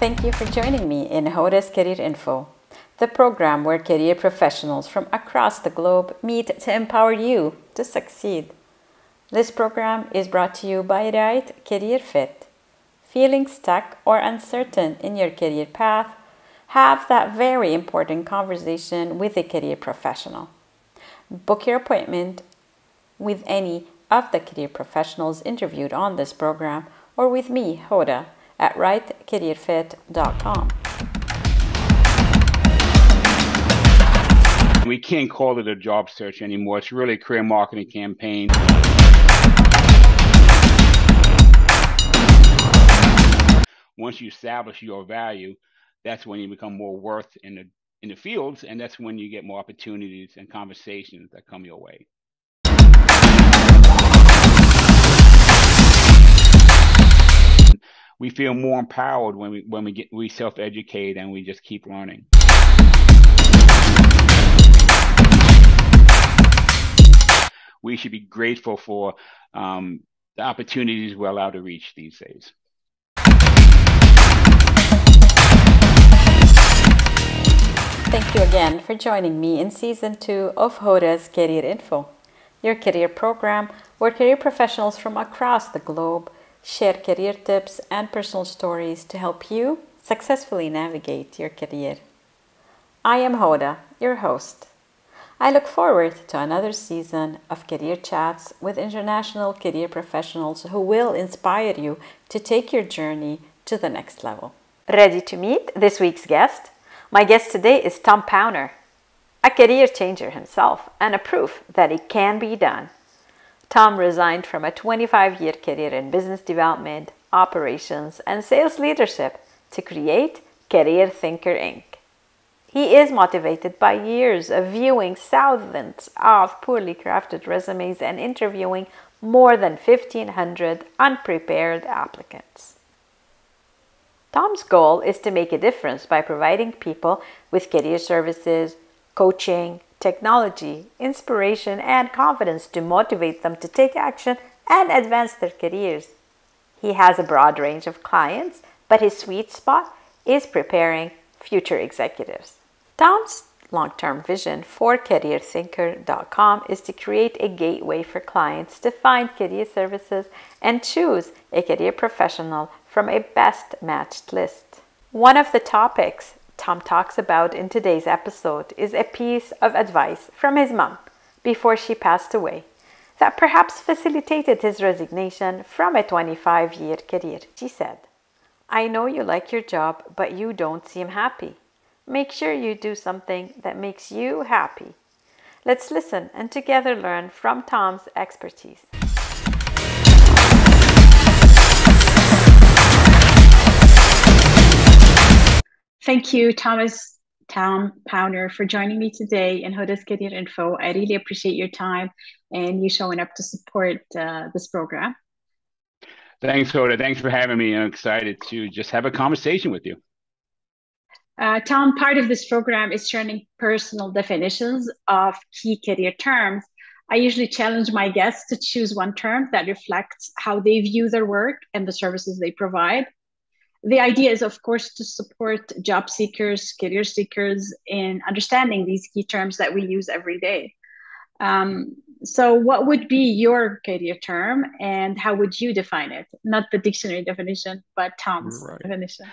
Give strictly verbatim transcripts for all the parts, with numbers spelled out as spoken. Thank you for joining me in Hoda's Career Info, the program where career professionals from across the globe meet to empower you to succeed. This program is brought to you by Right Career Fit. Feeling stuck or uncertain in your career path? Have that very important conversation with a career professional. Book your appointment with any of the career professionals interviewed on this program or with me, Hoda, at Right Career Fit dot com. We can't call it a job search anymore. It's really a career marketing campaign. Once you establish your value, that's when you become more worth in the, in the fields, and that's when you get more opportunities and conversations that come your way. We feel more empowered when we when we get we self-educate and we just keep learning. We should be grateful for um, the opportunities we're allowed to reach these days. Thank you again for joining me in season two of Hoda's Career Info, your career program where career professionals from across the globe share career tips and personal stories to help you successfully navigate your career. I am Hoda, your host. I look forward to another season of career chats with international career professionals who will inspire you to take your journey to the next level. Ready to meet this week's guest? My guest today is Tom Powner, a career changer himself and a proof that it can be done. Tom resigned from a twenty-five year career in business development, operations, and sales leadership to create Career Thinker Incorporated. He is motivated by years of viewing thousands of poorly crafted resumes and interviewing more than fifteen hundred unprepared applicants. Tom's goal is to make a difference by providing people with career services, coaching, technology, inspiration, and confidence to motivate them to take action and advance their careers. He has a broad range of clients, but his sweet spot is preparing future executives. Tom's long-term vision for Career Thinker dot com is to create a gateway for clients to find career services and choose a career professional from a best-matched list. One of the topics Tom talks about in today's episode is a piece of advice from his mom before she passed away that perhaps facilitated his resignation from a twenty-five year career. She said, "I know you like your job, but you don't seem happy. Make sure you do something that makes you happy." Let's listen and together learn from Tom's expertise. Thank you, Thomas Tom Powner, for joining me today in Hoda's Career Info. I really appreciate your time and you showing up to support uh, this program. Thanks, Hoda. Thanks for having me. I'm excited to just have a conversation with you. Uh, Tom, part of this program is sharing personal definitions of key career terms. I usually challenge my guests to choose one term that reflects how they view their work and the services they provide. The idea is, of course, to support job seekers, career seekers in understanding these key terms that we use every day. Um, so what would be your career term and how would you define it? Not the dictionary definition, but Tom's right. definition.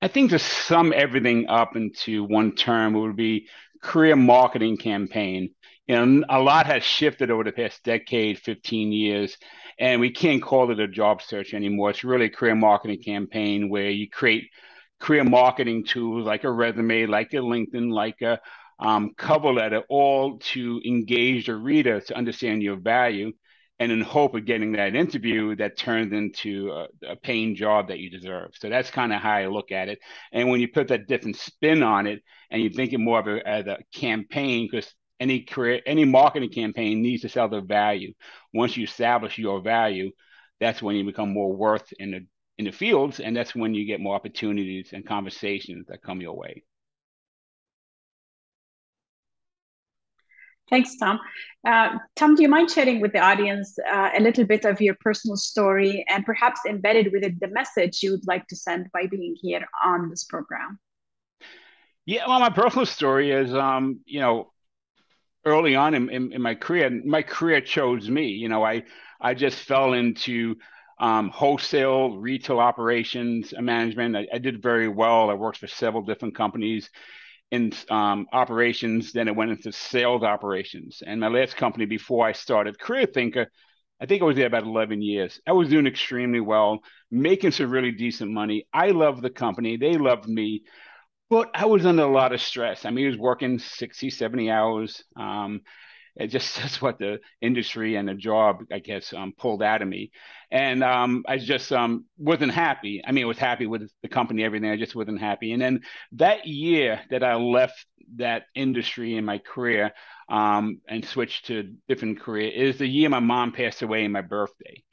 I think to sum everything up into one term, it would be career marketing campaign. You know, a lot has shifted over the past decade, fifteen years, and we can't call it a job search anymore. It's really a career marketing campaign where you create career marketing tools like a resume, like a LinkedIn, like a um, cover letter, all to engage the reader to understand your value and in hope of getting that interview that turns into a, a paying job that you deserve. So that's kind of how I look at it. And when you put that different spin on it and you think it more of a, as a campaign, because Any career, any marketing campaign needs to sell their value. Once you establish your value, that's when you become more worth in the in the fields, and that's when you get more opportunities and conversations that come your way. Thanks, Tom. Uh, Tom, do you mind sharing with the audience uh, a little bit of your personal story and perhaps embedded with it the message you would like to send by being here on this program? Yeah, well, my personal story is, um, you know, early on in, in, in my career, my career chose me. You know, I, I just fell into um, wholesale, retail operations, management. I, I did very well. I worked for several different companies in um, operations, then it went into sales operations. And my last company before I started, Career Thinker, I think I was there about eleven years. I was doing extremely well, making some really decent money. I loved the company. They loved me. But I was under a lot of stress. I mean, I was working sixty, seventy hours. Um, it just that's what the industry and the job, I guess, um, pulled out of me. And um, I just um, wasn't happy. I mean, I was happy with the company, everything. I just wasn't happy. And then that year that I left that industry in my career um, and switched to a different career is the year my mom passed away on my birthday.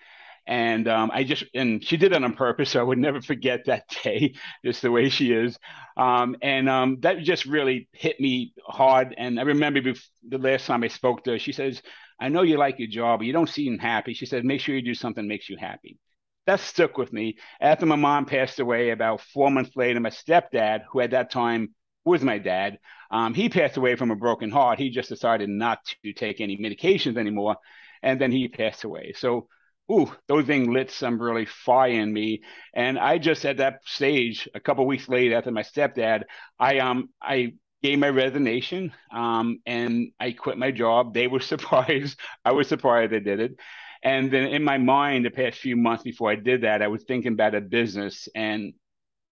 And um, I just, and she did it on purpose, so I would never forget that day, just the way she is. Um, and um, that just really hit me hard. And I remember before, the last time I spoke to her, she says, I know you like your job, but you don't seem happy. She said, make sure you do something that makes you happy. That stuck with me. After my mom passed away, about four months later, my stepdad, who at that time was my dad, um, he passed away from a broken heart. He just decided not to take any medications anymore. And then he passed away. So ooh, those things lit some really fire in me. And I just at that stage, a couple of weeks later after my stepdad, I um I gave my resignation um, and I quit my job. They were surprised. I was surprised they did it. And then in my mind, the past few months before I did that, I was thinking about a business, and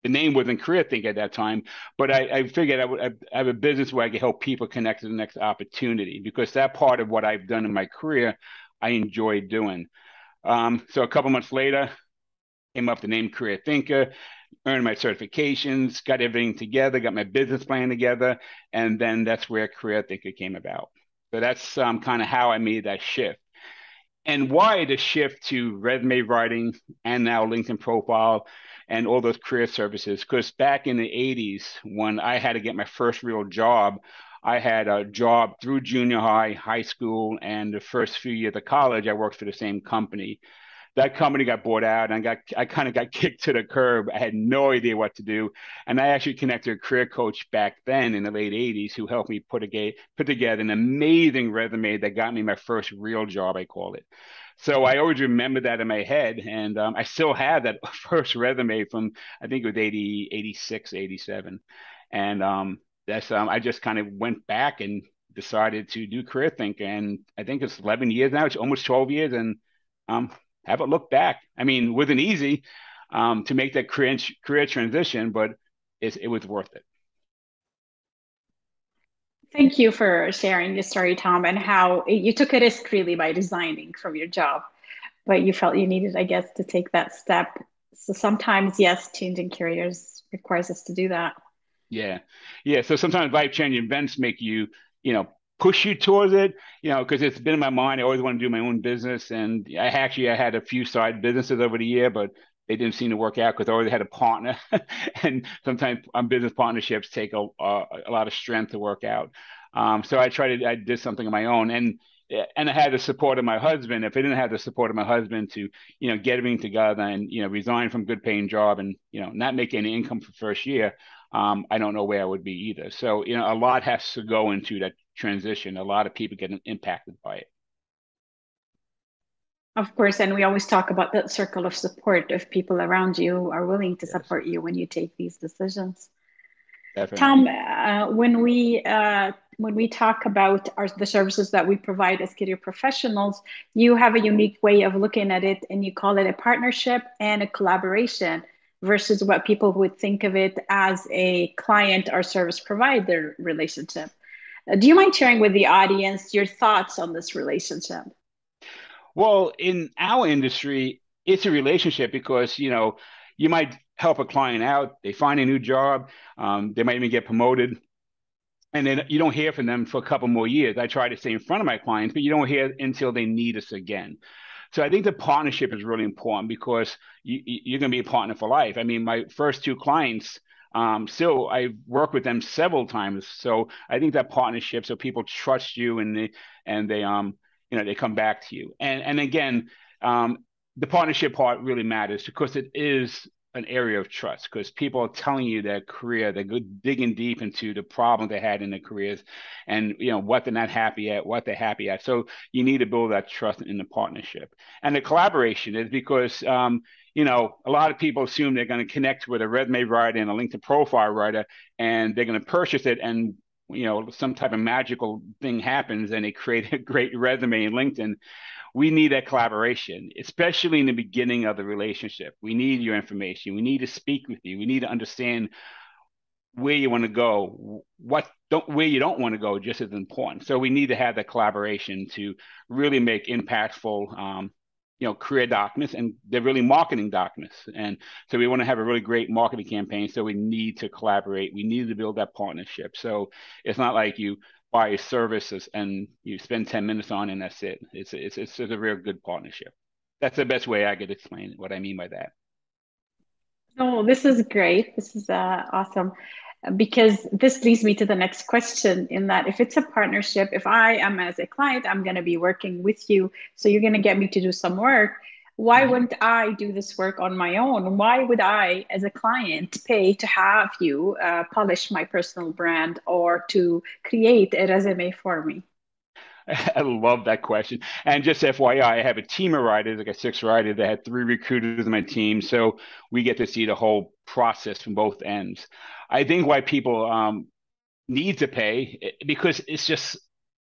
the name wasn't Career Think at that time, but I, I figured I would I have a business where I could help people connect to the next opportunity, because that part of what I've done in my career, I enjoy doing. Um, so a couple months later, came up the name Career Thinker, earned my certifications, got everything together, got my business plan together, and then that's where Career Thinker came about. So that's um, kind of how I made that shift. And why the shift to resume writing and now LinkedIn profile and all those career services? Because back in the eighties, when I had to get my first real job, I had a job through junior high, high school, and the first few years of college, I worked for the same company. That company got bought out, and I got I kind of got kicked to the curb. I had no idea what to do, and I actually connected a career coach back then in the late eighties who helped me put, a, put together an amazing resume that got me my first real job, I call it. So I always remember that in my head, and um, I still have that first resume from, I think it was eighty, eighty-six, eighty-seven, and um, That's um, I just kind of went back and decided to do Career Thinker, and I think it's eleven years now. It's almost twelve years, and um, haven't looked back. I mean, it wasn't easy um, to make that career, career transition, but it's, it was worth it. Thank you for sharing your story, Tom, and how you took a risk really by resigning from your job, but you felt you needed, I guess, to take that step. So sometimes, yes, changing careers requires us to do that. Yeah. Yeah. So sometimes life-changing events make you, you know, push you towards it, you know, because it's been in my mind. I always want to do my own business. And I actually, I had a few side businesses over the year, but they didn't seem to work out because I always had a partner. And sometimes um, business partnerships take a, a, a lot of strength to work out. Um, so I tried to, I did something of my own. And And I had the support of my husband. If I didn't have the support of my husband to, you know, get everything together and, you know, resign from a good paying job and, you know, not make any income for the first year, um, I don't know where I would be either. So, you know, a lot has to go into that transition. A lot of people get impacted by it. Of course. And we always talk about that circle of support. If people around you are willing to support you when you take these decisions. Definitely. Tom, uh, when we uh, when we talk about our, the services that we provide as career professionals, you have a unique way of looking at it, and you call it a partnership and a collaboration versus what people would think of it as a client or service provider relationship. Uh, do you mind sharing with the audience your thoughts on this relationship? Well, in our industry, it's a relationship because, you know, you might help a client out, they find a new job, um, they might even get promoted, and then you don't hear from them for a couple more years. I try to stay in front of my clients, but you don't hear until they need us again. So I think the partnership is really important because you, you're going to be a partner for life. I mean, my first two clients, Um, so I worked with them several times. So I think that partnership, so people trust you and they, and they, um, you know, they come back to you. And, and again, um, the partnership part really matters because it is an area of trust, because people are telling you their career, they're good, digging deep into the problem they had in their careers and, you know, what they're not happy at, what they're happy at. So you need to build that trust in the partnership. And the collaboration is because, um, you know, a lot of people assume they're going to connect with a resume writer and a LinkedIn profile writer, and they're going to purchase it, and, you know, some type of magical thing happens and they create a great resume in LinkedIn. We need that collaboration, especially in the beginning of the relationship. We need your information. We need to speak with you. We need to understand where you want to go, what don't, where you don't want to go, just as important. So we need to have that collaboration to really make impactful, um, you know, career documents, and they're really marketing documents. And so we want to have a really great marketing campaign. So we need to collaborate. We need to build that partnership. So it's not like you buy a service and you spend ten minutes on and that's it. It's, it's, it's a real good partnership. That's the best way I could explain what I mean by that. Oh, this is great. This is uh, awesome. Because this leads me to the next question, in that if it's a partnership, if I am as a client, I'm going to be working with you, so you're going to get me to do some work. Why wouldn't I do this work on my own? Why would I, as a client, pay to have you uh, polish my personal brand or to create a resume for me? I love that question. And just F Y I, I have a team of writers. I got six writers. I had three recruiters in my team. So we get to see the whole process from both ends. I think why people um, need to pay, because it's just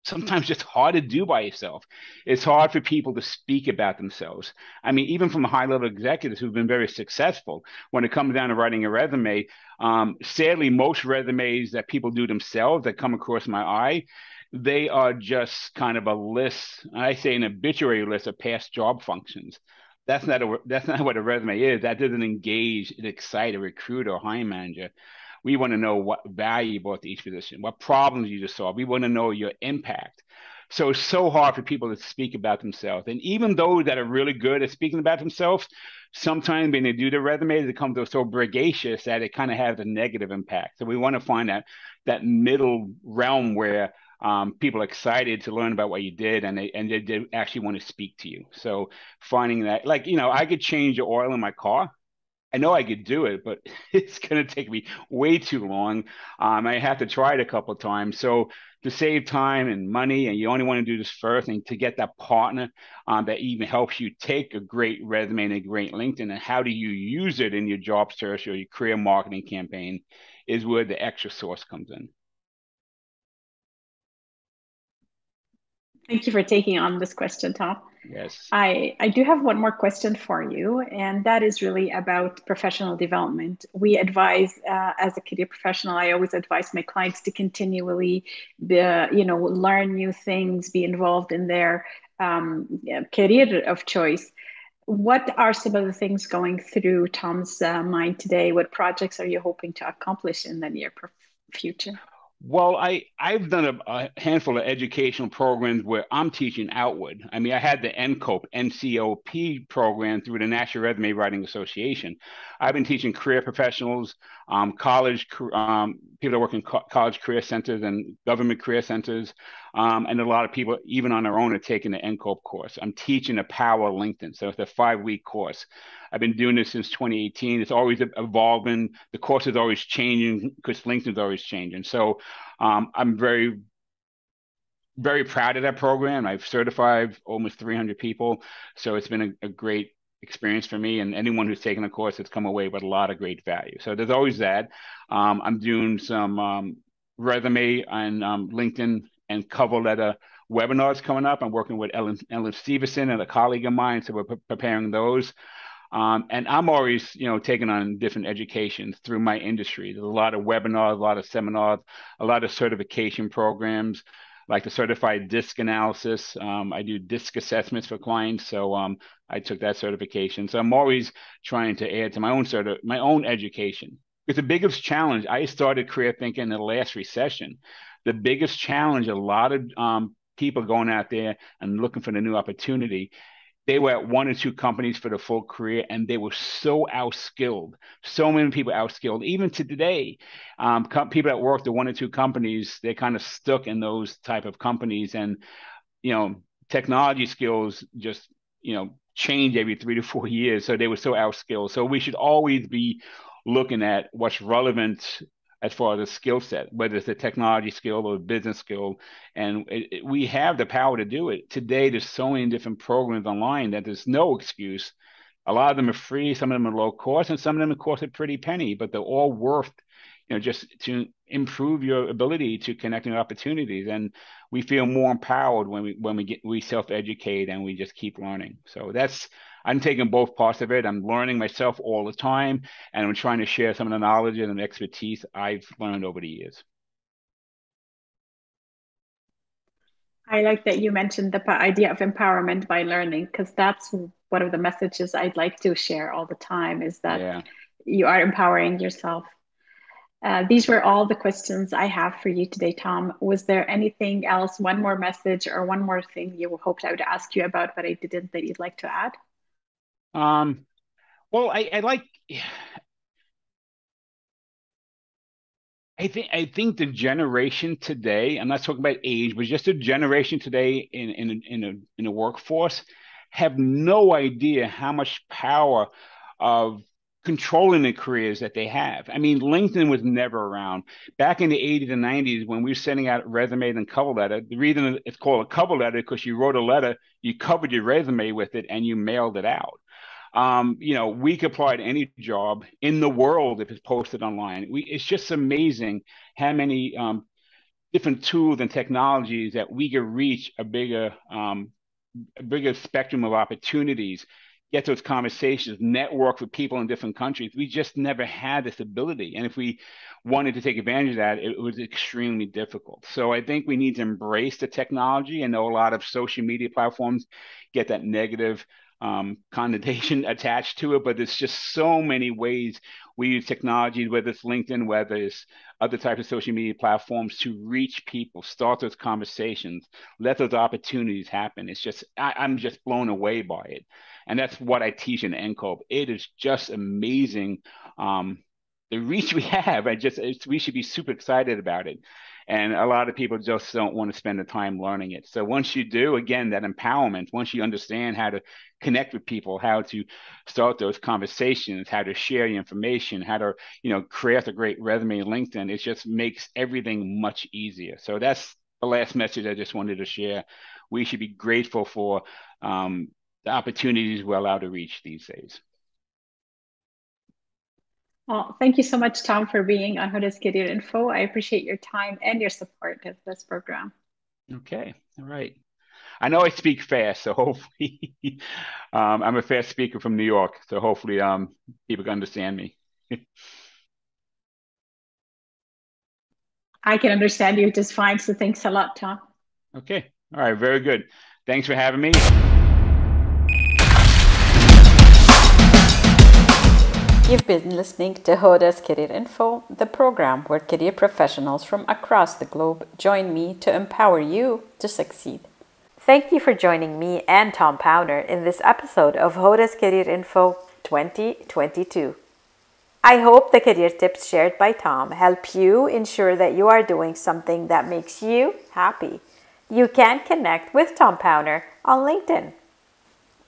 sometimes just hard to do by yourself. It's hard for people to speak about themselves. I mean, even from high-level executives who've been very successful, when it comes down to writing a resume, um, sadly, most resumes that people do themselves that come across my eye, they are just kind of a list, I say an obituary list of past job functions. That's not a, that's not what a resume is. That doesn't engage and excite a recruiter or hiring manager. We want to know what value you brought to each position, what problems you just solved. We want to know your impact. So it's so hard for people to speak about themselves. And even those that are really good at speaking about themselves, sometimes when they do their resumes, they come to so braggacious that it kind of has a negative impact. So we want to find that, that middle realm where Um, people are excited to learn about what you did, and they and they, they actually want to speak to you. So finding that, like, you know, I could change the oil in my car. I know I could do it, but it's going to take me way too long. Um, I have to try it a couple of times. So to save time and money, and you only want to do this first, and to get that partner um, that even helps you take a great resume and a great LinkedIn, and how do you use it in your job search or your career marketing campaign, is where the extra source comes in. Thank you for taking on this question, Tom. Yes. I, I do have one more question for you, and that is really about professional development. We advise, uh, as a career professional, I always advise my clients to continually, be, uh, you know, learn new things, be involved in their um, career of choice. What are some of the things going through Tom's uh, mind today? What projects are you hoping to accomplish in the near future? Well, I, I've done a, a handful of educational programs where I'm teaching outward. I mean, I had the N COPE, N C O P program through the National Resume Writing Association. I've been teaching career professionals, um, college, um, people that work in co college career centers and government career centers. Um, and a lot of people, even on their own, are taking the N COPE course. I'm teaching the power of LinkedIn. So it's a five-week course. I've been doing this since twenty eighteen. It's always evolving. The course is always changing because LinkedIn's always changing. So um, I'm very, very proud of that program. I've certified almost three hundred people. So it's been a, a great experience for me, and anyone who's taken a course has come away with a lot of great value. So there's always that. Um, I'm doing some um, resume and um, LinkedIn and cover letter webinars coming up. I'm working with Ellen, Ellen Stevenson and a colleague of mine, so we're pre preparing those. Um, and I'm always, you know, taking on different educations through my industry. There's a lot of webinars, a lot of seminars, a lot of certification programs, like the certified DISC analysis. Um, I do DISC assessments for clients, so um, I took that certification. So I'm always trying to add to my own sort of my own education. It's the biggest challenge. I started Career Thinker in the last recession. The biggest challenge, a lot of um, people going out there and looking for the new opportunity, They were at one or two companies for the full career, and they were so outskilled. So many people outskilled. Even to today, um, people that worked at one or two companies, they're kind of stuck in those type of companies. And, you know, technology skills just, you know, change every three to four years. So they were so outskilled. So we should always be looking at what's relevant as far as the skill set, whether it's a technology skill or a business skill. And it, it, we have the power to do it. Today, there's so many different programs online that there's no excuse. A lot of them are free, some of them are low cost, and some of them, of course, are pretty penny, but they're all worth, you know, just to improve your ability to connect with opportunities. And we feel more empowered when we when we get we self-educate and we just keep learning. So that's, I'm taking both parts of it. I'm learning myself all the time, and I'm trying to share some of the knowledge and the expertise I've learned over the years. I like that you mentioned the idea of empowerment by learning, because that's one of the messages I'd like to share all the time, is that yeah. you are empowering yourself. Uh, these were all the questions I have for you today, Tom. Was there anything else, one more message or one more thing you hoped I would ask you about, but I didn't, that you'd like to add? Um, well, I, I like, I think, I think the generation today, I'm not talking about age, but just the generation today in, in, in, a, in the workforce have no idea how much power of controlling the careers that they have. I mean, LinkedIn was never around. Back in the eighties and nineties, when we were sending out resumes and cover letter, the reason it's called a cover letter, because you wrote a letter, you covered your resume with it, and you mailed it out. Um, you know, we could apply to any job in the world if it's posted online. We, it's just amazing how many um, different tools and technologies that we could reach a bigger, um, a bigger spectrum of opportunities, get those conversations, network with people in different countries. We just never had this ability. And if we wanted to take advantage of that, it was extremely difficult. So I think we need to embrace the technology. I know a lot of social media platforms get that negative um, connotation attached to it, but there's just so many ways we use technology, whether it's LinkedIn, whether it's other types of social media platforms, to reach people, start those conversations, let those opportunities happen. It's just, I, I'm just blown away by it. And that's what I teach in N COPE. It is just amazing, um, the reach we have. I just, it's, we should be super excited about it. And a lot of people just don't want to spend the time learning it. So once you do, again, that empowerment, once you understand how to connect with people, how to start those conversations, how to share your information, how to, you know, create a great resume on LinkedIn, it just makes everything much easier. So that's the last message I just wanted to share. We should be grateful for um, the opportunities we're allowed to reach these days. Well, thank you so much, Tom, for being on Hoda's Career Info. I appreciate your time and your support of this program. Okay, all right. I know I speak fast, so hopefully um, I'm a fast speaker from New York, so hopefully um, people can understand me. I can understand you just fine, so thanks a lot, Tom. Okay, all right, very good. Thanks for having me. You've been listening to Hoda's Career Info, the program where career professionals from across the globe join me to empower you to succeed. Thank you for joining me and Tom Powner in this episode of Hoda's Career Info twenty twenty-two. I hope the career tips shared by Tom help you ensure that you are doing something that makes you happy. You can connect with Tom Powner on LinkedIn.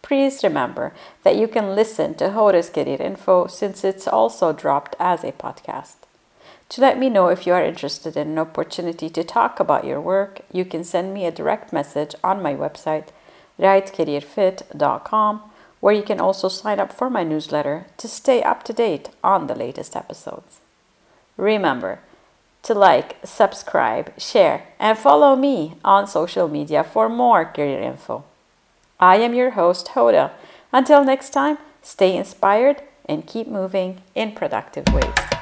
Please remember that you can listen to Hoda's Career Info since it's also dropped as a podcast. To let me know if you are interested in an opportunity to talk about your work, you can send me a direct message on my website, Right Career Fit dot com, where you can also sign up for my newsletter to stay up to date on the latest episodes. Remember to like, subscribe, share, and follow me on social media for more career info. I am your host, Hoda. Until next time, stay inspired and keep moving in productive ways.